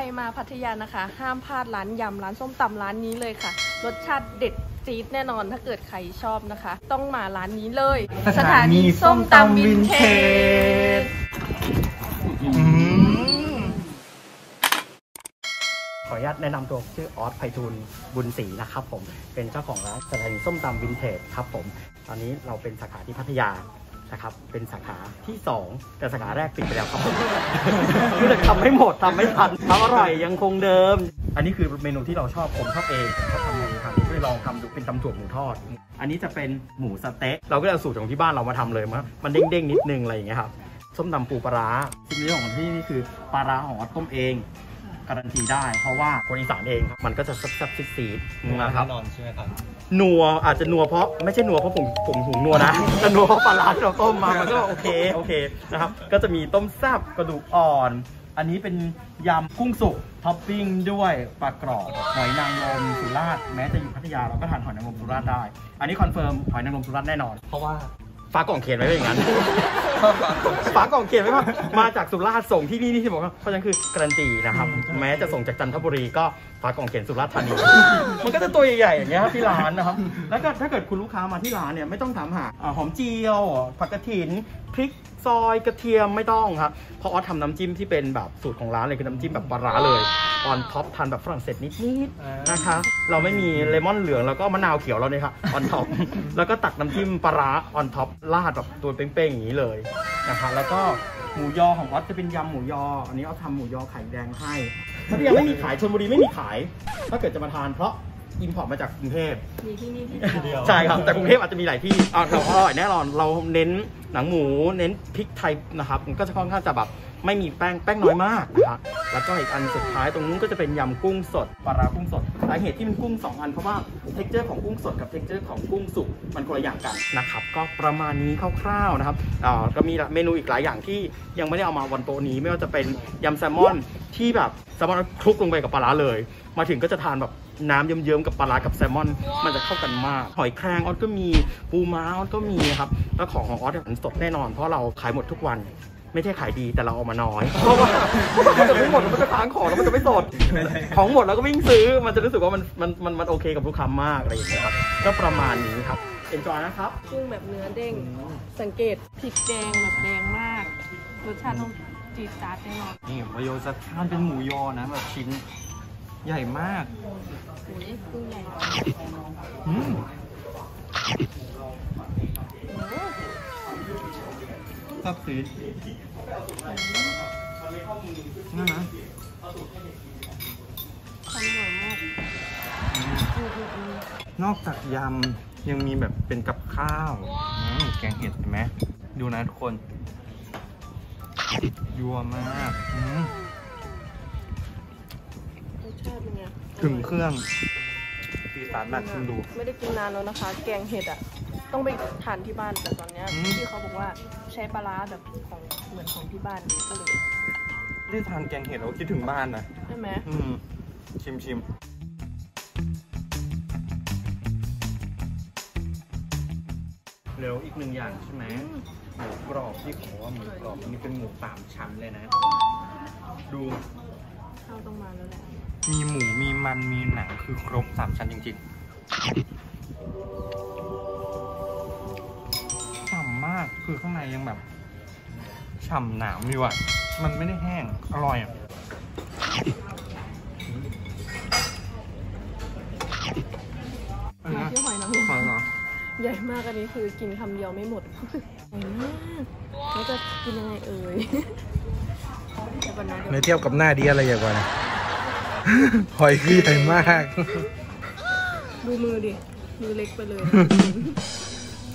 รมาพัทยานะคะห้ามพลาดร้านยำร้านส้มตำร้านนี้เลยค่ะรสชาติเด็ดจี๊ดแน่นอนถ้าเกิดใครชอบนะคะต้องมาร้านนี้เลยสถานีส้มตำวินเทจขออนุญาตแนะนำตัวชื่อออสไพฑูรย์บุญศรีนะครับผมเป็นเจ้าของร้านสถานีส้มตำวินเทจครับผมตอนนี้เราเป็นสาขาที่พัทยานะครับเป็นสาขาที่2แต่สาขาแรกปิดไปแล้วครับคือทำไม่หมดทำไม่ทันอร่อยยังคงเดิมอันนี้คือเมนูที่เราชอบผมชอบเองก็ทำเองครับด้วยลองทำดูเป็นตำถั่วหมูทอดอันนี้จะเป็นหมูสเต๊ะเราก็เอาสูตรของที่บ้านเรามาทำเลยมันเด้งๆนิดนึงอะไรอย่างเงี้ยครับส้มตำปูปลาร้าสิ่งนี้ของที่นี่คือปลาร้าของออสต้มเองการันตีได้เพราะว่าคนอีสานเองมันก็จะซับซีดๆนะครับนอนใช่ไหมครับนัวอาจจะนัวเพราะไม่ใช่นัวเพราะผมหุงนัวนะแต่นัวเพราะปลาร้าที่เราต้มมามันก็โอเคนะครับก็จะมีต้มแซ่บกระดูกอ่อนอันนี้เป็นยำกุ้งสุกท็อปปิ้งด้วยปลากรอบหอยนางรมสุราษฎร์แม้จะอยู่พัทยาเราก็ทานหอยนางรมสุราษฎร์ได้อันนี้คอนเฟิร์มหอยนางรมสุราษฎร์แน่นอนเพราะว่าฟ้ากล่องเขียนไว้อย่างนั้นฟ้ากล่องเขียนไว้ว่ามาจากสุราษฎร์ส่งที่นี่ที่บอกว่าเพราะฉะนั้นคือการันตีนะครับแม้จะส่งจากจันทบุรีก็ฟ้ากล่องเขียนสุราษฎร์ธานีมันก็จะตัวใหญ่ๆอย่างเงี้ยที่ร้านนะครับแล้วก็ถ้าเกิดคุณลูกค้ามาที่ร้านเนี่ยไม่ต้องถามหาหอมเจียวผักกระถินพริกซอยกระเทียมไม่ต้องครับเพราะออสทำน้ำจิ้มที่เป็นแบบสูตรของร้านเลยคือน้ำจิ้มแบบปลาร้าเลยออนท็อปทานแบบฝรั่งเศสนิดๆนะคะเราไม่มีเลมอนเหลืองแล้วก็มะนาวเขียวเราเนี่ยค่ะออนท็อปแล้วก็ตักน้ำจิ้มปลาร้าออนท็อปราดแบบตัวเป้งๆอย่างนี้เลยนะคะแล้วก็หมูยอของออสจะเป็นยำหมูยออันนี้ออสทำหมูยอไข่แดงให้ถ้าที่ยังไม่มีขายชลบุรีไม่มีขายถ้าเกิดจะมาทานเพราะอิมพอร์ตมาจากกรุงเทพมีที่นี่ที่เดียวใช่ครับแต่กรุงเทพอาจจะมีหลายที่เราอร่อยแน่นอนเราเน้นหนังหมูเน้นพริกไทยนะครับก็จะค่อนข้างจะแบบไม่มีแป้งน้อยมากนะครับแล้วก็อีกอันสุดท้ายตรงนู้นก็จะเป็นยำกุ้งสดปลาร้ากุ้งสดสาเหตุที่มันกุ้ง2อันเพราะว่าเท็กเจอร์ของกุ้งสดกับเท็กเจอร์ของกุ้งสุกมันคนละอย่างกันนะครับก็ประมาณนี้คร่าวๆนะครับก็มีเมนูอีกหลายอย่างที่ยังไม่ได้เอามาวันโตนี้ไม่ว่าจะเป็นยำแซลมอนที่แบบแซลมอนคลุกลงไปกับปลาร้าเลยมาถึงก็จะทานแบบน้ำเยิ้มๆกับปลาร้ากับแซลมอนมันจะเข้ากันมากหอยแครงออสก็มีปูม้าออสก็มีครับแล้วของออสมันสดแน่นอนเพราะเราขายหมดทุกวันไม่ใช่ขายดีแต่เราเอามาน้อยเพราะว่ามันจะไม่หมดมันจะค้างของแล้วมันจะไม่สดของหมดแล้วก็วิ่งซื้อมันจะรู้สึกว่ามันโอเคกับลูกค้ามากอะไรอย่างเงี้ยครับก็ประมาณนี้ครับเอ็นจอยนะครับกุ้งแบบเนื้อเด้งสังเกตพริกแดงแบบแดงมากรสชาตินุ่มจี๊ดจ๊าดแน่นอนนี่ประโยชน์จะทานเป็นหมูยอนะแบบชิ้นใหญ่มากกุ้งใหญ่ซับซีดน่านะนอกจากยำยังมีแบบเป็นกับข้าวแกงเห็ดเห็นไหมดูนะทุกคนยั่วมากถึงเครื่องสีสันมากคุณดูไม่ได้กินนานแล้วนะคะแกงเห็ดอ่ะต้องไปทานที่บ้านแต่ตอนนี้ที่เขาบอกว่าใช้ปลาร้าแบบของเหมือนของที่บ้านก็เลยได้ทานแกงเห็ดแล้วคิดถึงบ้านนะใช่ไหมชิมเร็วอีกหนึ่งอย่างใช่ไหมหมูกรอบที่ขอว่าหมูกรอบนี่เป็นหมู3 ชั้นเลยนะดูข้าวต้องมาแล้วแหละมีหมูมีมันมีหนังคือครบ3 ชั้นจริงๆฉ่ำมากคือข้างในยังแบบฉ่ำหนามอยู่อ่ะมันไม่ได้แห้งอร่อยอ่ะมาที่หอยนางรมใหญ่มากอันนี้คือกินคำเดียวไม่หมดแล้วจะกินยังไงเอ่ยในเทียบกับหน้าดีอะไรอย่างกว่านะหอยขี้ใหญ่มากดูมือดิมือเล็กไปเลย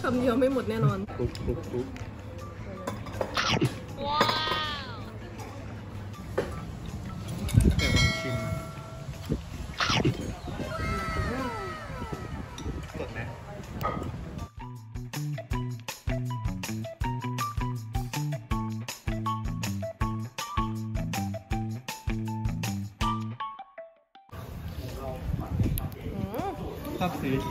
คำเดียวไม่หมดแน่นอนปุ๊บแต่ลองชิมสดนะซับซีดอ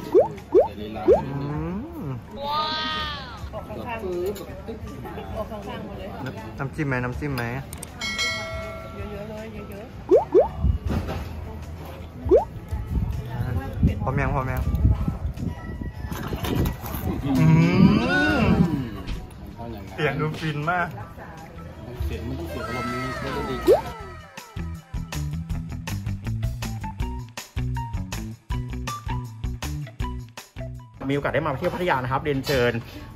อกข้างๆหมดเลยน้ำจิ้มไหมเยอะๆเลย พร้อมยังพร้อมยังเสียงดูฟินมากเสียงไม่ต้องเสียงลมนี้ไม่ต้องดีมีโอกาสได้มาเที่ยวพัทยานะครับเรียนเชิญ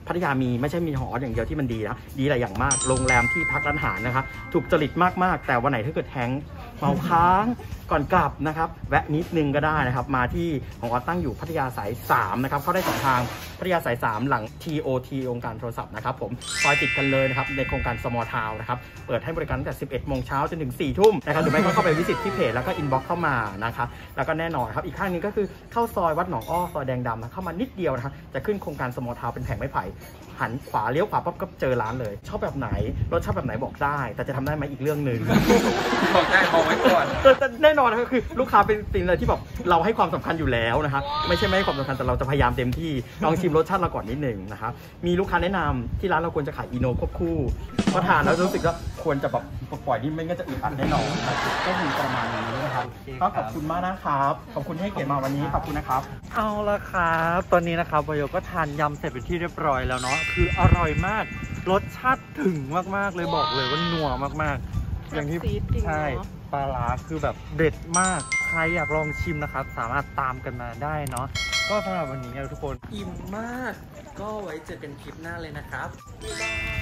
พัทยามีไม่ใช่มีหออย่างเดียวที่มันดีนะดีหลายอย่างมากโรงแรมที่พักร้านอาหารนะคะถูกจริตมากๆแต่วันไหนถ้าเกิดแฮงเมาค้างก่อนกลับนะครับแวะนิดนึงก็ได้นะครับมาที่ของเราตั้งอยู่พัทยาสาย3นะครับเข้าได้สองทางพัทยาสาย3หลัง TOT องค์การโทรศัพท์นะครับผมซอยติดกันเลยนะครับในโครงการ Small Town นะครับเปิดให้บริการตั้งแต่ 11 โมงเช้าจนถึง 4 ทุ่มนะครับหรือไม่ก็เข้าไปวิสิตที่เพจแล้วก็ inbox เข้ามานะครับแล้วก็แน่นอนครับอีกข้างนึงก็คือเข้าซอยวัดหนองอ้อซอยแดงดำนะเข้ามานิดเดียวนะครับจะขึ้นโครงการ Small Town เป็นแผงไม้ไผ่หันขวาเลี้ยวขวาปั๊บก็เจอร้านเลยชอบแบบไหนรสชอบแบบไหนบอกได้แต่จะทำได้ไหมอีกเรื่องนึงบอกได้บอกไว้ก่อนแน่นอนก็คือลูกค้าเป็นสิ่งอะไรที่แบบเราให้ความสำคัญอยู่แล้วนะครับไม่ใช่ไม่ให้ความสำคัญแต่เราจะพยายามเต็มที่ลองชิมรสชาติเราก่อนนิดหนึ่งนะครับมีลูกค้าแนะนำที่ร้านเราควรจะขายอีโนควบคู่พอทานแล้วรู้สึกว่าควรจะแบบปล่อยนี่ไม่งั้นจะอึดอัดแน่นอนก็คือประมาณนี้นะครับก็ขอบคุณมากนะครับขอบคุณให้เกียรติมาวันนี้ขอบคุณนะครับเอาละครับตอนนี้นะครับวายก็ทานยำเสร็จเป็นที่เรียบร้อยแล้วเนาะคืออร่อยมากรสชาติถึงมากๆเลยบอกเลยว่านัวมากๆอย่างที่ใช่ปลาร้าคือแบบเด็ดมากใครอยากลองชิมนะครับสามารถตามกันมาได้เนาะก็สำหรับวันนี้ทุกคนอิ่มมากก็ไว้เจอกันคลิปหน้าเลยนะครับ